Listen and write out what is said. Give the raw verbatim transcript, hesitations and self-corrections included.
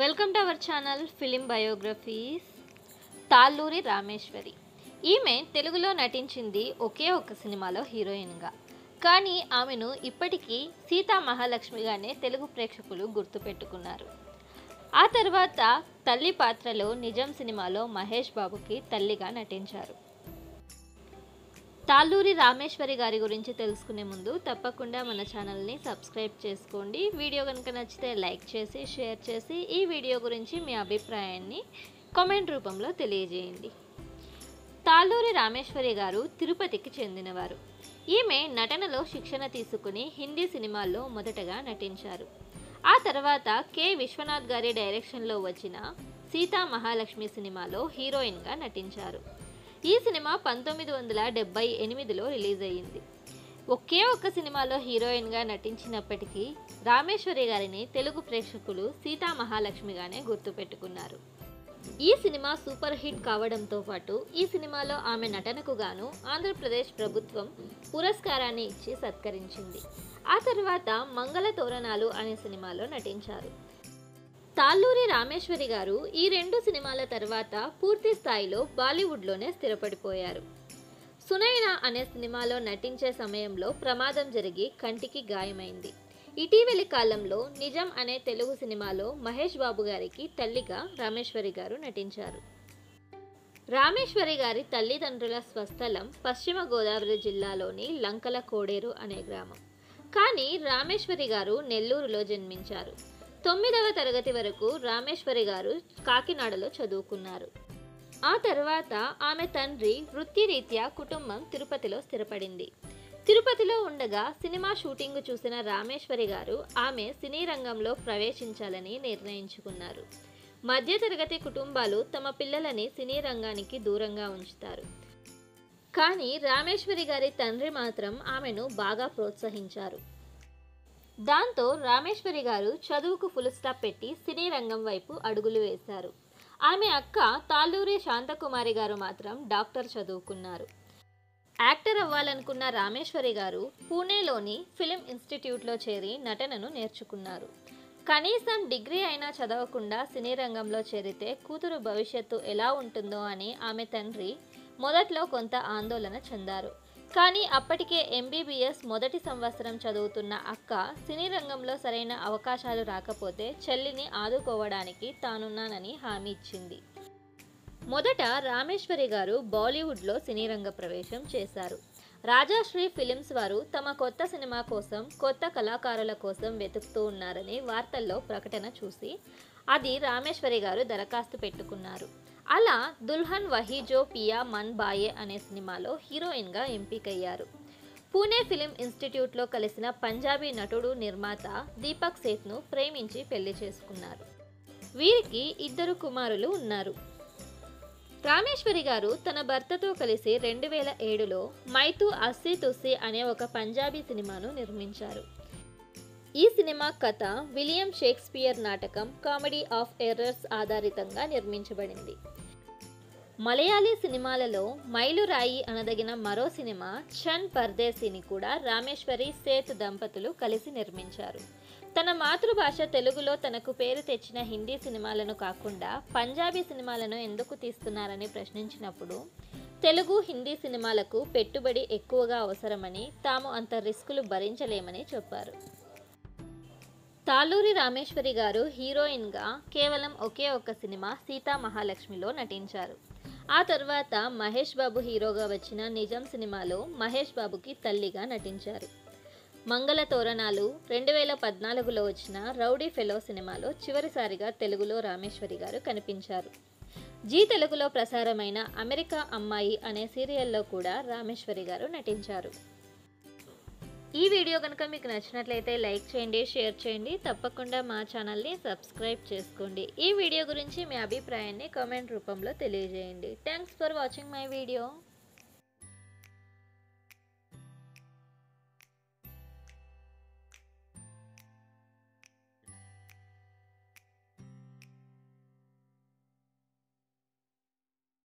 Welcome to our channel film biographies. Talluri Rameshwari ఈమె తెలుగులో నటించింది ఒకే ఒక సినిమాలో హీరోయిన్గా. కానీ ఆమెను ఇప్పటికీ సీతా మహాలక్ష్మిగానే తెలుగు ప్రేక్షకులు గుర్తుపెట్టుకున్నారు. ఆ తర్వాత తల్లి పాత్రలో నిజం సినిమాలో మహేష్ బాబుకి తల్లిగా నటించారు. తాళ్ళూరి రామేశ్వరి గారి గురించి తెలుసుకునే ముందు తప్పకుండా మన ఛానల్ని సబ్స్క్రైబ్ చేసుకోండి. వీడియో కనుక నచ్చితే లైక్ చేసి షేర్ చేసి ఈ వీడియో గురించి మీ అభిప్రాయాన్ని కామెంట్ రూపంలో తెలియజేయండి. తాళ్ళూరి రామేశ్వరి గారు తిరుపతికి చెందినవారు. ఈమె నటనలో శిక్షణ తీసుకుని హిందీ సినిమాల్లో మొదటగా నటించారు. ఆ తర్వాత కె విశ్వనాథ్ గారి డైరెక్షన్లో వచ్చిన సీతా మహాలక్ష్మి సినిమాలో హీరోయిన్గా నటించారు. ఈ సినిమా పంతొమ్మిది వందల డెబ్బై ఎనిమిదిలో రిలీజ్ అయ్యింది. ఒకే ఒక్క సినిమాలో హీరోయిన్గా నటించినప్పటికీ రామేశ్వరి గారిని తెలుగు ప్రేక్షకులు సీతా మహాలక్ష్మిగానే గుర్తుపెట్టుకున్నారు. ఈ సినిమా సూపర్ హిట్ కావడంతో పాటు ఈ సినిమాలో ఆమె నటనకు గాను ఆంధ్రప్రదేశ్ ప్రభుత్వం పురస్కారాన్ని ఇచ్చి సత్కరించింది. ఆ తర్వాత మంగళ తోరణాలు అనే సినిమాలో నటించారు. తాళ్ళూరి రామేశ్వరి గారు ఈ రెండు సినిమాల తర్వాత పూర్తి స్థాయిలో బాలీవుడ్లోనే స్థిరపడిపోయారు. సునైనా అనే సినిమాలో నటించే సమయంలో ప్రమాదం జరిగి కంటికి గాయమైంది. ఇటీవలి కాలంలో నిజం అనే తెలుగు సినిమాలో మహేష్ బాబు గారికి తల్లిగా రామేశ్వరి గారు నటించారు. రామేశ్వరి గారి తల్లిదండ్రుల స్వస్థలం పశ్చిమ గోదావరి జిల్లాలోని లంకల కోడేరు అనే గ్రామం. కానీ రామేశ్వరి గారు నెల్లూరులో జన్మించారు. తొమ్మిదవ తరగతి వరకు రామేశ్వరి గారు కాకినాడలో చదువుకున్నారు. ఆ తర్వాత ఆమె తండ్రి వృత్తిరీత్యా కుటుంబం తిరుపతిలో స్థిరపడింది. తిరుపతిలో ఉండగా సినిమా షూటింగ్ చూసిన రామేశ్వరి గారు ఆమె సినీ రంగంలో ప్రవేశించాలని నిర్ణయించుకున్నారు. మధ్యతరగతి కుటుంబాలు తమ పిల్లలని సినీ రంగానికి దూరంగా ఉంచుతారు. కానీ రామేశ్వరి గారి తండ్రి మాత్రం ఆమెను బాగా ప్రోత్సహించారు. దాంతో రామేశ్వరి గారు చదువుకు ఫుల్ స్టాప్ పెట్టి సినీ రంగం వైపు అడుగులు వేశారు. ఆమె అక్క తాళ్ళూరి శాంతకుమారి గారు మాత్రం డాక్టర్ చదువుకున్నారు. యాక్టర్ అవ్వాలనుకున్న రామేశ్వరి గారు పూణేలోని ఫిలిం ఇన్స్టిట్యూట్లో చేరి నటనను నేర్చుకున్నారు. కనీసం డిగ్రీ అయినా చదవకుండా సినీ రంగంలో చేరితే కూతురు భవిష్యత్తు ఎలా ఉంటుందో అని ఆమె తండ్రి మొదట్లో కొంత ఆందోళన చెందారు. కానీ అప్పటికే ఎంబీబీఎస్ మొదటి సంవత్సరం చదువుతున్న అక్క సినీ రంగంలో సరైన అవకాశాలు రాకపోతే చెల్లిని ఆదుకోవడానికి తానున్నానని హామీ ఇచ్చింది. మొదట రామేశ్వరి గారు బాలీవుడ్లో సినీ రంగ ప్రవేశం చేశారు. రాజా శ్రీ ఫిలిమ్స్ వారు తమ కొత్త సినిమా కోసం కొత్త కళాకారుల కోసం వెతుకుతూ ఉన్నారని వార్తల్లో ప్రకటన చూసి అది రామేశ్వరి గారు దరఖాస్తు పెట్టుకున్నారు. అలా దుల్హన్ వహి జో పియా మన్ బాయే అనే సినిమాలో హీరోయిన్గా ఎంపికయ్యారు. పూణే ఫిలిం ఇన్స్టిట్యూట్లో కలిసిన పంజాబీ నటుడు నిర్మాత దీపక్ సేత్ను ప్రేమించి పెళ్లి చేసుకున్నారు. వీరికి ఇద్దరు కుమారులు ఉన్నారు. రామేశ్వరి గారు తన భర్తతో కలిసి రెండు వేల ఏడులో మైతు అస్సీ తుస్సీ అనే ఒక పంజాబీ సినిమాను నిర్మించారు. ఈ సినిమా కథ విలియం షేక్స్పియర్ నాటకం కామెడీ ఆఫ్ ఎర్రర్స్ ఆధారితంగా నిర్మించబడింది. మలయాళీ సినిమాలలో మైలురాయి అనదగిన మరో సినిమా చన్ పర్దేశీని కూడా రామేశ్వరి సేత్ దంపతులు కలిసి నిర్మించారు. తన మాతృభాష తెలుగులో తనకు పేరు తెచ్చిన హిందీ సినిమాలను కాకుండా పంజాబీ సినిమాలను ఎందుకు తీస్తున్నారని ప్రశ్నించినప్పుడు తెలుగు హిందీ సినిమాలకు పెట్టుబడి ఎక్కువగా అవసరమని తాము అంత రిస్కులు భరించలేమని చెప్పారు. తాళ్ళూరి రామేశ్వరి గారు హీరోయిన్గా కేవలం ఒకే ఒక్క సినిమా సీతా మహాలక్ష్మిలో నటించారు. ఆ తర్వాత మహేష్ బాబు హీరోగా వచ్చిన నిజం సినిమాలో మహేష్ బాబుకి తల్లిగా నటించారు. మంగళ తోరణాలు, రెండు వేల పద్నాలుగులో వచ్చిన రౌడీ ఫెలో సినిమాలో చివరిసారిగా తెలుగులో రామేశ్వరి గారు కనిపించారు. జీ తెలుగులో ప్రసారమైన అమెరికా అమ్మాయి అనే సీరియల్లో కూడా రామేశ్వరి గారు నటించారు. ఈ వీడియో కనుక మీకు నచ్చినట్లయితే లైక్ చేయండి, షేర్ చేయండి. తప్పకుండా మా ఛానల్ని సబ్స్క్రైబ్ చేసుకోండి. ఈ వీడియో గురించి మీ అభిప్రాయాన్ని కామెంట్ రూపంలో తెలియజేయండి. Thanks for watching my video.